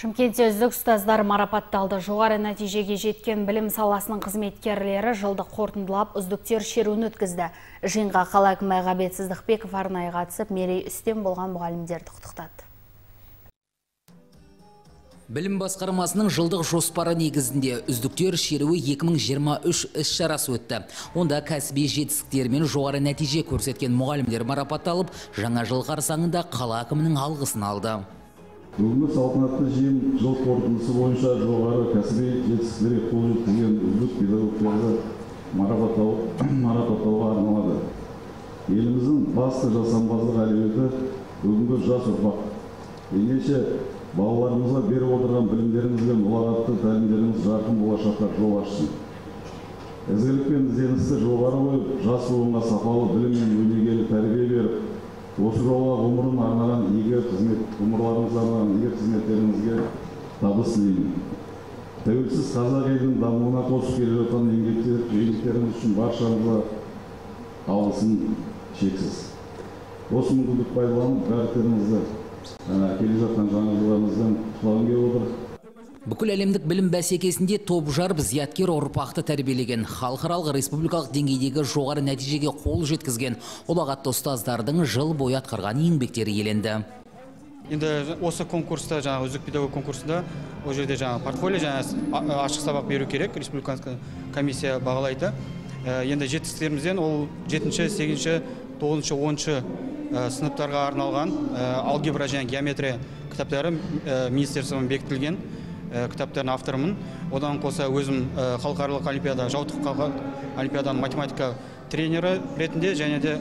Шымкентте үздік ұстаздар марапатталды. Жоғары нәтижеге жеткен білім саласының қызметкерлері жылды қорытындылап үздіктер шеруін өткізді. Жиынға қала әкімі Ғабит Сыздықбеков арнайы қатысып, мерей үстем болған мұғалімдерді құттықтады. Білім басқармасының жылдық жоспары негізінде үздіктер шеруі 2023 іс-шарасы өтті. Онда кәсіби жетістіктерімен жоғары нәтиже көрсеткен мұғалімдер марапатталып, жаңа жыл қарсаңында қала әкімінің алғысын алды. Бүгінгі салтанатты жиын жыл қорытындысы бойынша жоғары кәсіби жетістіктерге қол жеткізген үздік педагогтерді марапаттауға арналады. Еліміздің басты жасампаздық әлеуеті бүгінгі жас ұрпақ. Ендеше балаларымызға беріп отырған білімдеріңіз бен ұлағатты тәлімдеріңіз жарқын болашаққа жол ашсын. Ізгілік пен ізденісті жоғары қойып, жас буынға сапалы білім мен өнегелі тәрбие беріп, осы жолға ғұмырын арнаған еңбектеріңізге табыс тілеймін. Тәуелсіз қазақ елінің дамуына қосып келе жатқан еңбектеріңіз үшін баршаңызға алғысым шексіз. Осы мүмкіндікті пайдаланып, барлықтарыңызды келе жатқан жаңа жылдарыңыздан құттықтағым келіп отыр. Бүкіл әлемдік білім бәсекесінде топ жарып зияткер ұрпақты тәрбиелеген, халықаралық республикалық деңгейдегі жоғары нәтижеге қол жеткізген ұлағатты ұстаздардың жыл бойы атқарған еңбектері еленді. Енді осы конкурста, жаңа үздік педагог конкурсында, ол жерде жаңа портфолио, жаңа ашық сабақ беру керек, республикалық комиссия бағалайды. Енді жетістіктерімізден ол 7-ші, 8-ші, 9-ші, 10-ші сыныптарға арналған алгебра және геометрия кітаптары министрлігімен бекітілген. Кітаптардың авторымын. Одан қоса өзім халықаралық олимпиада, жауаптық олимпиаданың математика тренері ретінде және де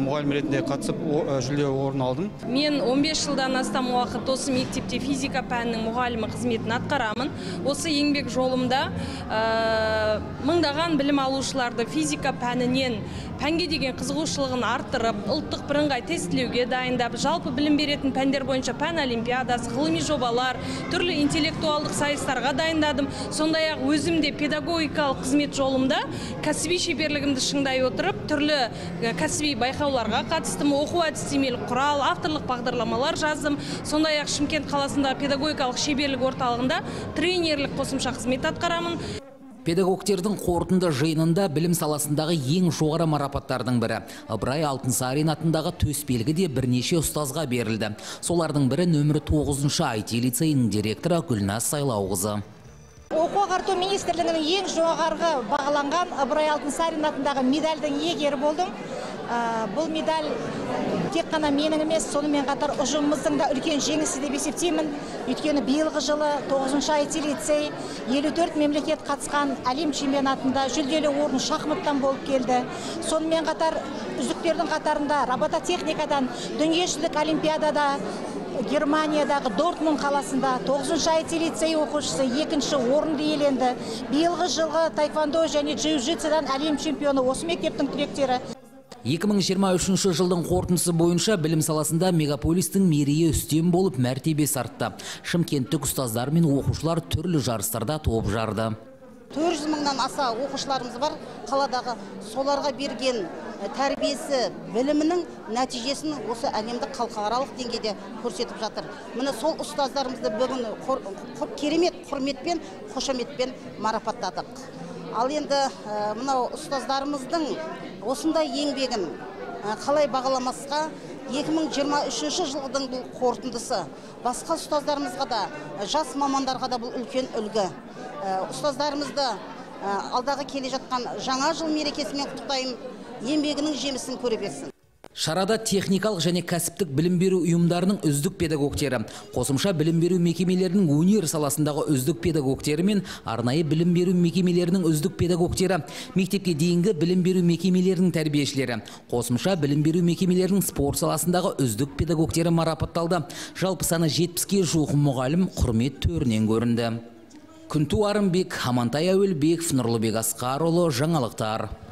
мұғалім ретінде қатысып жүлде орын алдым. Мен 15 жылдан астам уақыт осы мектепте физика пәнінің мұғалімі қызметін атқарамын. Осы еңбек жолымда мыңдаған білім алушыларды физика пәнінен пәнге деген қызығушылығын арттырып, ұлттық бірыңғай тестілеуге дайындап, жалпы білім беретін пәндер бойынша пән олимпиадасы, ғылыми жобалар, түрлі интеллектуалдық сайыстарға дайындадым. Сондай-ақ өзім де педагогикалық қызмет жолымда кәсіби шеберлігімді шыңдай отырып, түрлі кәсіби байқауларға қатыстым, оқу әдістемелік құрал, авторлық бағдарламалар жаздым. Сондай-ақ Шымкент қаласындағы педагогикалық шеберлік орталығында тренерлік қосымша қызмет атқарамын. Педагогтердің қорытынды жиынында білім саласындағы ең жоғары марапаттардың бірі Ыбырай Алтынсарин атындағы төсбелгі де бірнеше ұстазға берілді. Солардың бірі нөмірі 9-шы IT лицейінің директоры Гүлназ Сайлауқызы. Оқу ағарту министрлігінің ең жоғарғы бағаланған Ыбырай Алтынсарин атындағы медальдің иегері болдым. Бұл медаль тек қана менің емес, сонымен қатар ұжымымыздың да үлкен жеңісі деп есептеймін. Өйткені биылғы жылы 9-шы IT лицей 54 мемлекет қатысқан әлем чемпионатында жүлделі орын шахматтан болып келді. Сонымен қатар үздіктердің қатарында робототехникадан, дүниежүзілік олимпиадада, Германиядағы Дортмунд қаласында 9-шы IT лицей оқушысы 2-ші орынды иеленді. Биылғы жылғы таэквондо және джиу-джитсудан әлем чемпионы осы мектептің түлектері. 2023 жылдың қорытындысы бойынша білім саласында мегаполистің мерейі үстем болып мәртебесі артты. Шымкенттік ұстаздар мен оқушылар түрлі жарыстарда топ жарды. 400 мыңнан аса оқушыларымыз бар. Қаладағы соларға берген тәрбиесі, білімінің нәтижесін осы әлемдік халықаралық деңгейде көрсетіп жатыр. Міне сол ұстаздарымызды бүгін керемет құрметпен, қошаметпен марапаттадық. Ал енді мынау ұстаздарымыздың осындай еңбегін қалай бағаламасқа 2023 жылдың бұл қорытындысы. Басқа ұстаздарымызға да, жас мамандарға да бұл үлкен үлгі. Ұстаздарымызды алдағы келе жатқан жаңа жыл мерекесімен құттықтаймын, еңбегінің жемісін көре берсін. Шарада техникалық және кәсіптік білім беру ұйымдарының үздік педагогтері, қосымша білім беру мекемелерінің өнер саласындағы үздік педагогтері мен арнайы білім беру мекемелерінің үздік педагогтері, мектепке дейінгі білім беру мекемелерінің тәрбиешілері, қосымша білім беру мекемелерінің спорт саласындағы үздік педагогтері марапатталды. Жалпы саны 70-ке жуық мұғалім құрмет төрінен көрінді. Күнту Арымбек, Амантай Әуелбеков, Нұрлыбек Асқарұлы, жаңалықтар.